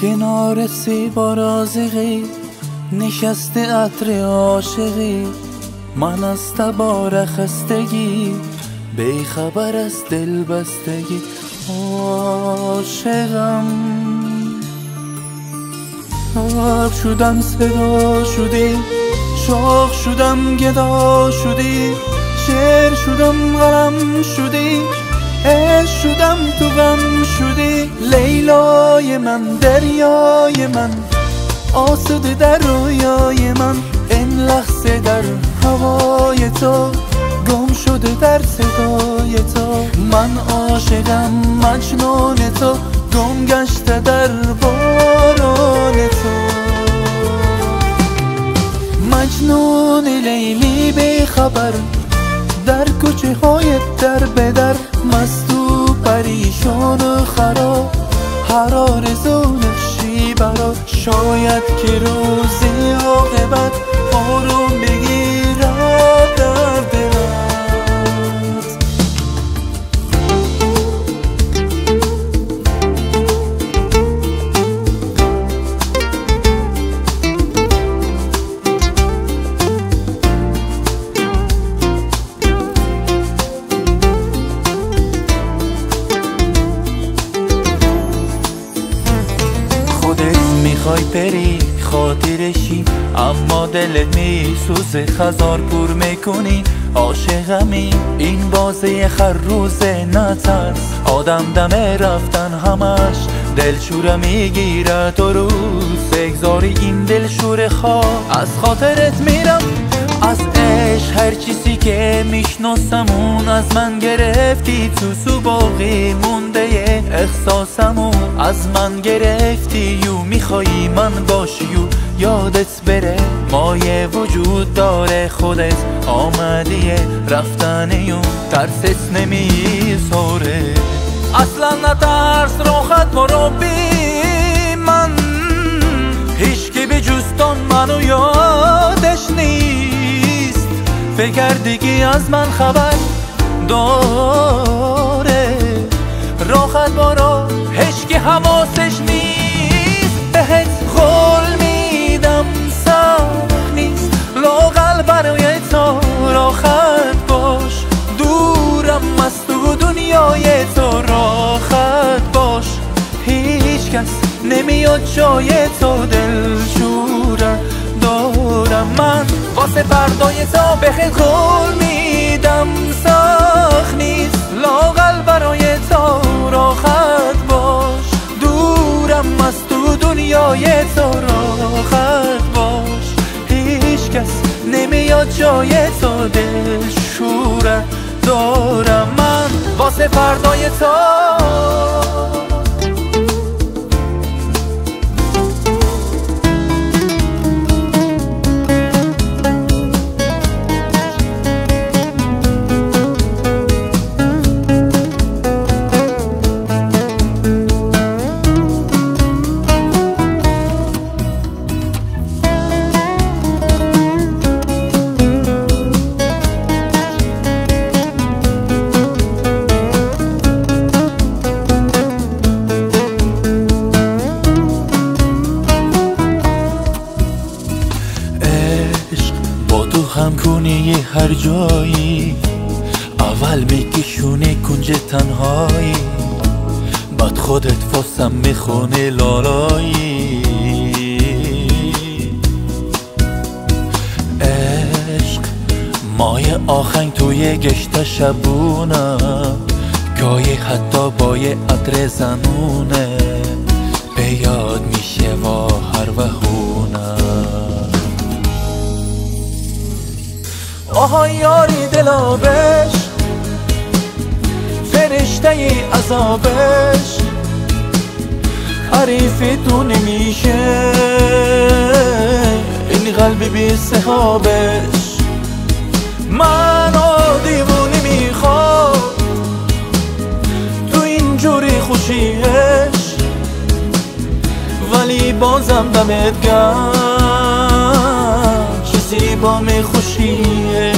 کنار زیبا رازقی نشسته عطر عاشقی، من از تبار خستگی بی خبر از دل بستگی عاشقم. غرق شدم صدا شدی، شوق شدم گدا شدی، شعر شدم قلم شدی، عشق شدم تو غم شدی. لیلای من، دریای من، آسوده در رویای من، این لحظه در هوای تو، گم شده در صدای تو. من عاشقم مجنون تو، گم گشته در باران تو. مجنون لیلی بی خبر، در کوچه های در بدر، مست و پریشان و خراب، هر آرزو نقشی برات. شاید که روزی عاقبت آروم بگیرد در دلت. خودت میخوای بری خاطرشی، اما دلت میسوزه خزار پر میکنی. عاشقمی این بازی هر روزه، نترس آدم دمه رفتن همش، دلشوره میگیره تو روز. بگذاری این دلشوره خواه از خاطرت میرم، از عشق هر چیزی که میشناسمون از من گرفتی. تو سو باقی مونده احساسمو از من گرفتی، و میخوایی من باشی و یادت بره مایه وجود داره. خودت آمدیه رفتنی و ترست نمیساره. اصلا نترس، رو ختم و رو بی من، هیچکی به جستان منو یادش نیست. فکر دیگه از من خبر داره، راحت بارا هیچ که حواسش نیست. بهت قول میدم سخت نیست، لااقل برای تو راحت باش. دورم از تو دنیای تو، راحت باش. هیچ کس نمیاد جای تو، دلشوره دارم من واسه فردای تو. بخیر قول میدم سخت نیست، لااقل برای تو راحت باش. دورم از تو دنیای تو، راحت باش. هیچ کس نمیاد جای تو، دلشوره دارم من واسه فردای تو. همکونه هر جایی، اول میکشونه کنج تنهایی، بعد خودت واسم میخونه لالایی. عشق مایه آهنگ توی گشت شبونم، گاهی حتی با یه عطر زنونه بیاد میشه و هر وهونم. آهای یاری دلابش، فرشته ای عذابش، حریف تو نمیشه این قلب بی صحابش. من دیوونه میخوام تو اینجوری خوشیش، ولی بازم دمت گرم چه زیبا میخوشیه.